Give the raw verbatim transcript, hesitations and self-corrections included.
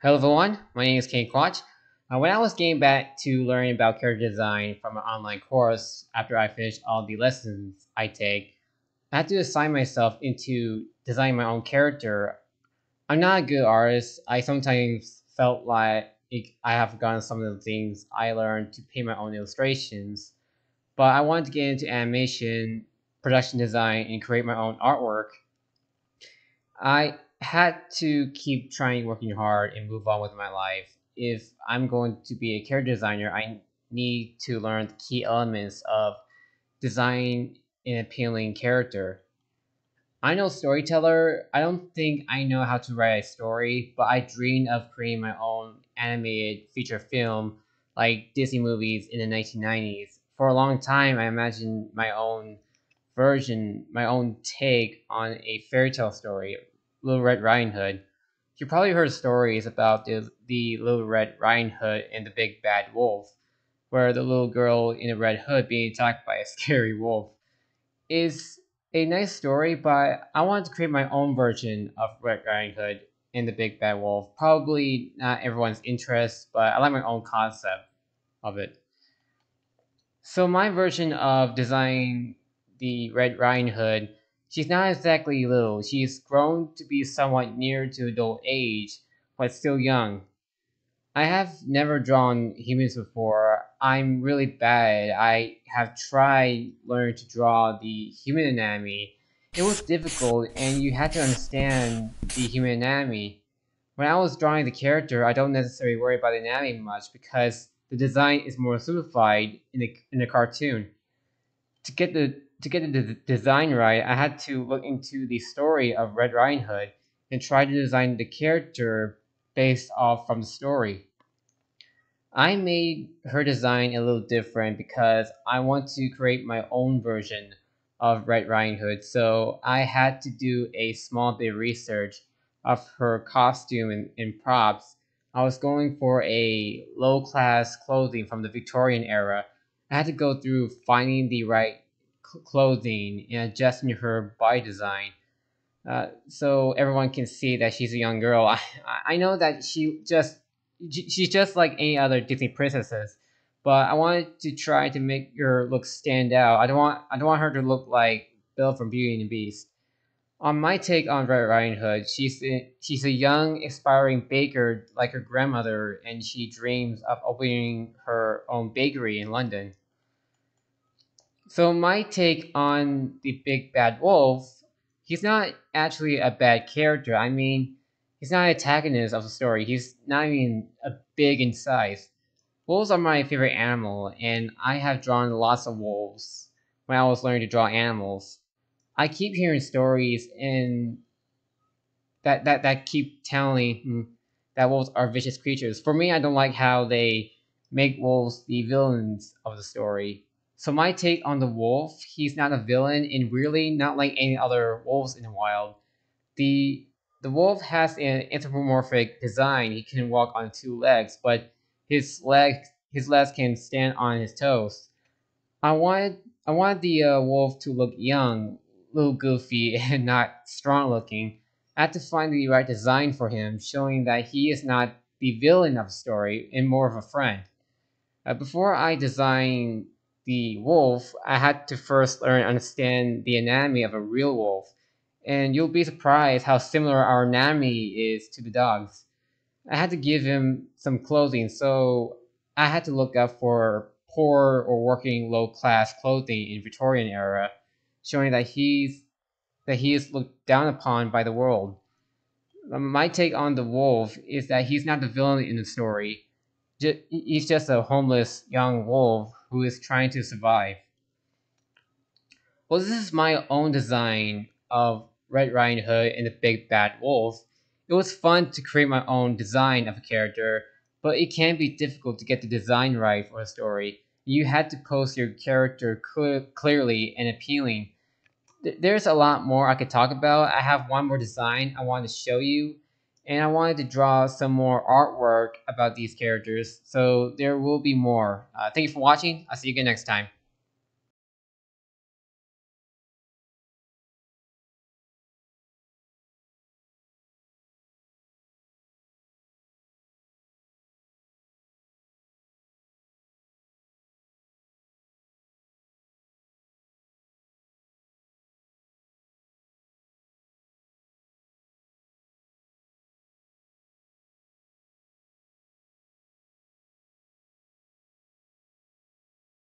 Hello everyone, my name is Kane Quach. Uh, when I was getting back to learning about character design from an online course after I finished all the lessons I take, I had to assign myself into designing my own character. I'm not a good artist. I sometimes felt like I have forgotten some of the things I learned to paint my own illustrations, but I wanted to get into animation, production design, and create my own artwork. I had to keep trying, working hard, and move on with my life. If I'm going to be a character designer, I need to learn the key elements of designing an appealing character. I'm no storyteller. I don't think I know how to write a story, but I dreamed of creating my own animated feature film like Disney movies in the nineteen nineties. For a long time, I imagined my own version, my own take on a fairy tale story, Little Red Riding Hood. You probably heard stories about the, the Little Red Riding Hood and the Big Bad Wolf, where the little girl in a red hood being attacked by a scary wolf. It's a nice story, but I wanted to create my own version of Red Riding Hood and the Big Bad Wolf. Probably not everyone's interest, but I like my own concept of it. So my version of designing the Red Riding Hood, she's not exactly little. She's grown to be somewhat near to adult age, but still young. I have never drawn humans before. I'm really bad. I have tried learning to draw the human anatomy. It was difficult, and you had to understand the human anatomy. When I was drawing the character, I don't necessarily worry about the anatomy much because the design is more simplified in the in the cartoon. To get the To get the design right, I had to look into the story of Red Riding Hood and try to design the character based off from the story. I made her design a little different because I want to create my own version of Red Riding Hood, so I had to do a small bit of research of her costume and, and props. I was going for a low-class clothing from the Victorian era. I had to go through finding the right clothing and adjusting her body design uh, so everyone can see that she's a young girl. I, I know that she just she's just like any other Disney princesses, but I wanted to try to make her look stand out. I don't want I don't want her to look like Belle from Beauty and the Beast. On my take on Red Riding Hood, she's a, she's a young aspiring baker like her grandmother, and she dreams of opening her own bakery in London. So my take on the Big Bad Wolf, he's not actually a bad character. I mean, he's not an antagonist of the story. He's not even a big in size. Wolves are my favorite animal, and I have drawn lots of wolves when I was learning to draw animals. I keep hearing stories and that, that, that keep telling that wolves are vicious creatures. For me, I don't like how they make wolves the villains of the story. So my take on the wolf, he's not a villain and really not like any other wolves in the wild. The the wolf has an anthropomorphic design. He can walk on two legs, but his legs his legs can stand on his toes. I wanted I wanted the uh, wolf to look young, little goofy, and not strong looking. I had to find the right design for him, showing that he is not the villain of the story and more of a friend. Uh, before I design the wolf, I had to first learn and understand the anatomy of a real wolf, and you'll be surprised how similar our anatomy is to the dogs. I had to give him some clothing, so I had to look up for poor or working low-class clothing in Victorian era, showing that he's that he is looked down upon by the world. My take on the wolf is that he's not the villain in the story. He's just a homeless young wolf who is trying to survive. Well, this is my own design of Red Riding Hood and the Big Bad Wolf. It was fun to create my own design of a character, but it can be difficult to get the design right for a story. You had to pose your character cl- clearly and appealing. Th- there's a lot more I could talk about. I have one more design I want to show you, and I wanted to draw some more artwork about these characters, so there will be more. Uh, thank you for watching. I'll see you again next time.